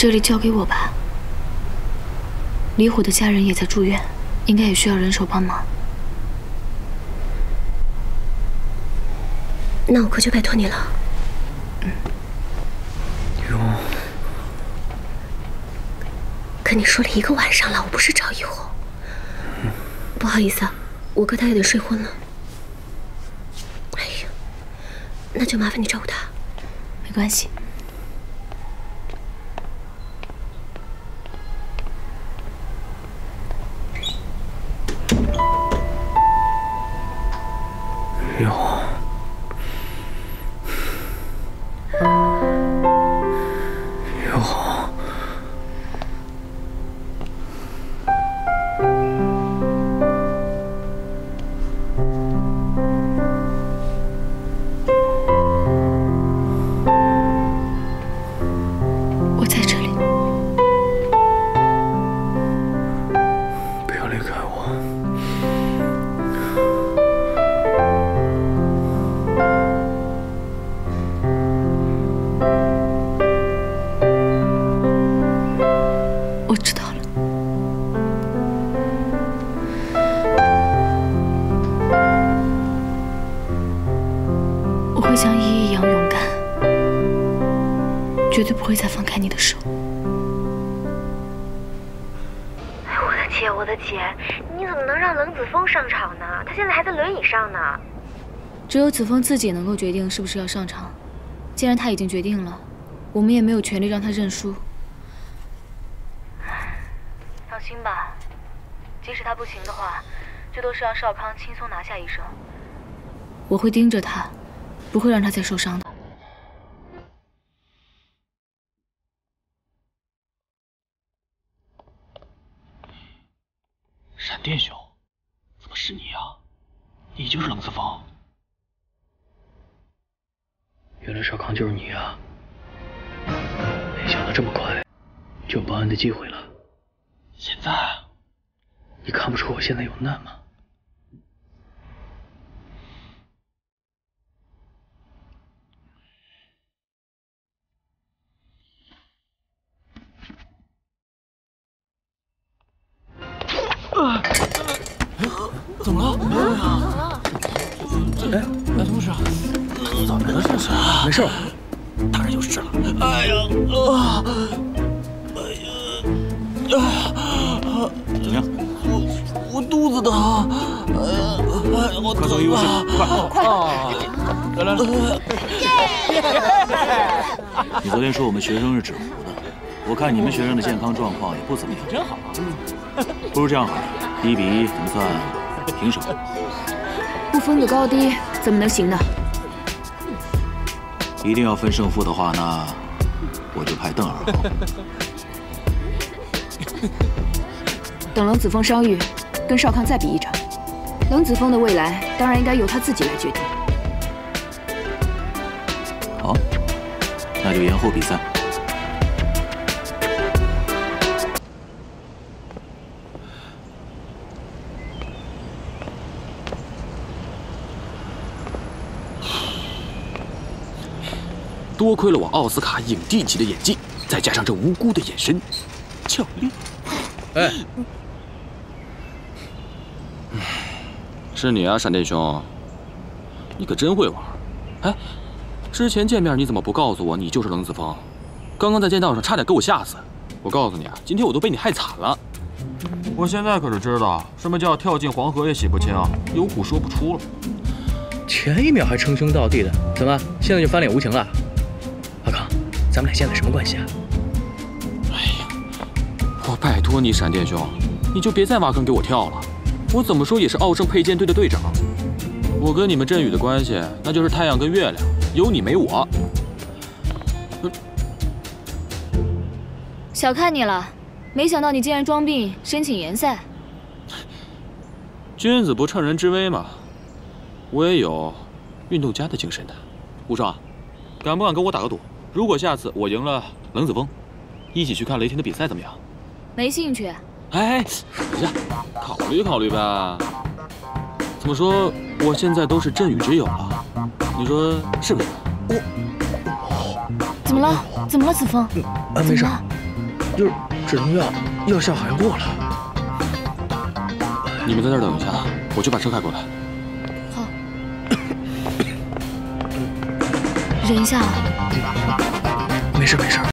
这里交给我吧。李虎的家人也在住院，应该也需要人手帮忙。那我可就拜托你了。嗯。哟。跟你说了一个晚上了，我不是找一虎。嗯、不好意思啊，我哥他有点睡昏了。哎呀，那就麻烦你照顾他。没关系。 不会再放开你的手。哎，我的姐，你怎么能让冷子峰上场呢？他现在还在轮椅上呢。只有子峰自己能够决定是不是要上场。既然他已经决定了，我们也没有权利让他认输。放心吧，即使他不行的话，最多是让少康轻松拿下一胜。我会盯着他，不会让他再受伤的。 闪电兄，怎么是你啊？你就是冷子峰，原来少康就是你啊！没想到这么快就有报恩的机会了。现在，你看不出我现在有难吗？怎么了？哎，怎么回事？怎么了这是？没事，当然有事了。哎呀，哎呀，怎么样？我肚子疼，我快送医务室，快！来来，你昨天说我们学生是纸糊的，我看你们学生的健康状况也不怎么样，真好。不如这样好了，1比1，咱们算。 平手，不分个高低怎么能行呢？一定要分胜负的话呢，我就派邓二号。等冷子峰伤愈，跟少康再比一场。冷子峰的未来当然应该由他自己来决定。好，那就延后比赛。 多亏了我奥斯卡影帝级的演技，再加上这无辜的眼神，俏丽。哎，是你啊，闪电兄，你可真会玩。哎，之前见面你怎么不告诉我你就是冷子峰？刚刚在剑道上差点给我吓死。我告诉你啊，今天我都被你害惨了。我现在可是知道什么叫跳进黄河也洗不清，有苦说不出了。前一秒还称兄道弟的，怎么现在就翻脸无情了？ 咱们俩现在什么关系啊？哎呀，我拜托你，闪电兄，你就别再挖坑给我跳了。我怎么说也是奥盛佩剑队的队长，我跟你们振宇的关系那就是太阳跟月亮，有你没我。小看你了，没想到你竟然装病申请联赛。君子不趁人之危嘛，我也有运动家的精神的。无双，敢不敢跟我打个赌？ 如果下次我赢了冷子峰，一起去看雷霆的比赛怎么样？没兴趣。哎，等一下，考虑考虑呗。怎么说，我现在都是振宇之友了，你说是不是？我、哦，怎么了？怎么了，子峰？没事，就是止痛药要上韩国了。你们在这儿等一下，我去把车开过来。好。忍一下啊。没事没事。